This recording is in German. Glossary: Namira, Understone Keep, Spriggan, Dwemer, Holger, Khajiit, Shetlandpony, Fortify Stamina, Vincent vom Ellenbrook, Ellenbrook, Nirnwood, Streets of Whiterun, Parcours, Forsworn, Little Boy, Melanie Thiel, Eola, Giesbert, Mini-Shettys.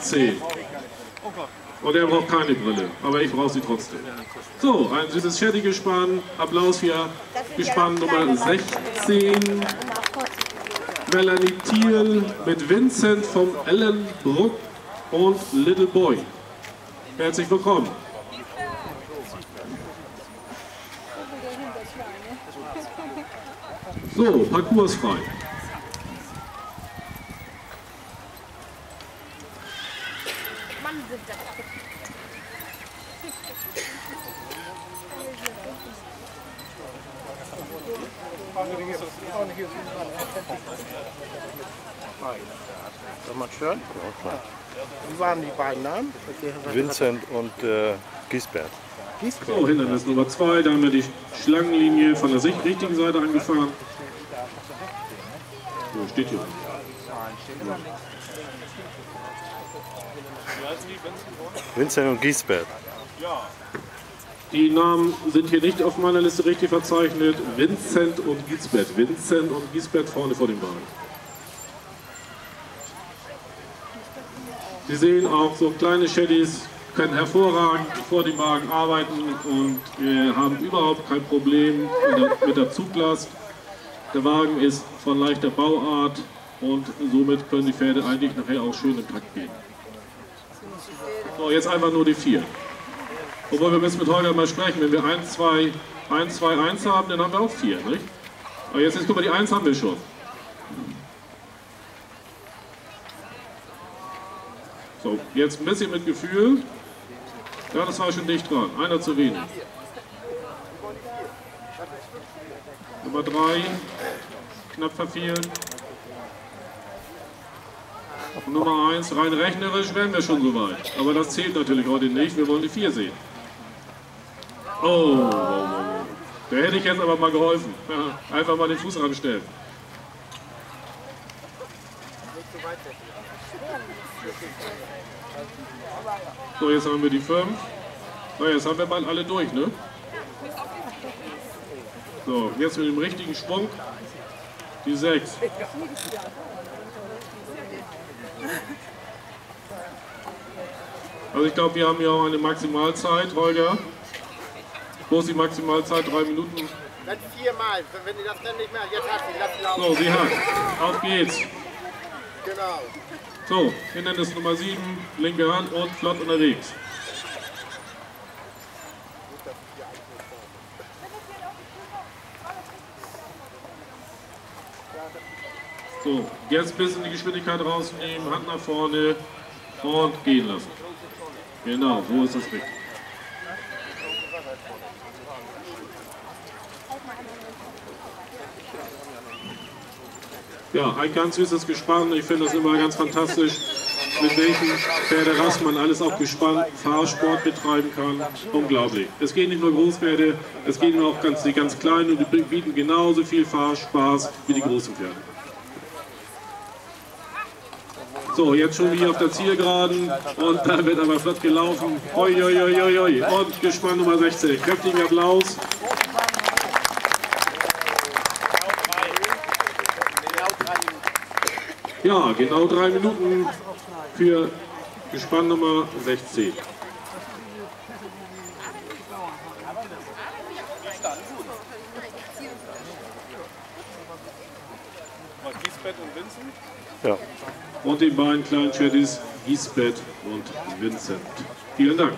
10. Und er braucht keine Brille, aber ich brauche sie trotzdem. So, ein süßes Shetty gespann. Applaus für Gespann Nummer 16. Melanie Thiel mit Vincent vom Ellenbrook und Little Boy. Herzlich willkommen. So, Parcours frei. Wie waren die beiden Namen? Vincent und Giesbert. So, Hindernis Nummer 2, da haben wir die Schlangenlinie von der richtigen Seite angefahren. Wo so, steht hier? Ja. Vincent und Giesbert. Die Namen sind hier nicht auf meiner Liste richtig verzeichnet. Vincent und Giesbert. Vincent und Giesbert vorne vor dem Wagen. Sie sehen auch so kleine Shettys, können hervorragend vor dem Wagen arbeiten und haben überhaupt kein Problem mit der Zuglast. Der Wagen ist von leichter Bauart und somit können die Pferde eigentlich nachher auch schön im Takt gehen. So, jetzt einfach nur die 4. Wobei wir müssen mit Holger mal sprechen, wenn wir 1, 2, 1 haben, dann haben wir auch 4, nicht? Aber jetzt guck mal, die 1 haben wir schon. So, jetzt ein bisschen mit Gefühl. Ja, das war schon dicht dran. Einer zu wenig. Nummer 3. Knapp verfehlen. Nummer 1. Rein rechnerisch wären wir schon soweit. Aber das zählt natürlich heute nicht. Wir wollen die 4 sehen. Oh, da hätte ich jetzt aber mal geholfen. Ja, einfach mal den Fuß ranstellen. So, jetzt haben wir die 5. So, jetzt haben wir bald alle durch, ne? So, jetzt mit dem richtigen Schwung die 6. Also ich glaube, wir haben ja auch eine Maximalzeit, Holger. Wo ist die Maximalzeit? 3 Minuten? Dann 4 Mal, wenn ihr das dann nicht mehr... Jetzt hat sie, lass laufen. So, sie hat. Auf geht's. Genau. So, Hindernis Nummer 7, linke Hand und flott unterwegs. So, jetzt ein bisschen die Geschwindigkeit rausnehmen, Hand nach vorne und gehen lassen. Genau, wo ist das richtig? Ja, ein ganz süßes Gespann. Ich finde das immer ganz fantastisch, mit welchen Pferderassen man alles auch gespannt Fahrsport betreiben kann. Unglaublich. Es gehen nicht nur Großpferde, es gehen auch die ganz kleinen und die bieten genauso viel Fahrspaß wie die großen Pferde. So, jetzt schon wieder auf der Zielgeraden und da wird aber flott gelaufen. Oi, oi, oi, oi, oi. Und Gespann Nummer 16. Kräftigen Applaus. Ja, genau 3 Minuten für Gespann Nummer 16. Ja. Und den beiden kleinen Shettys Giesbert und Vincent. Vielen Dank.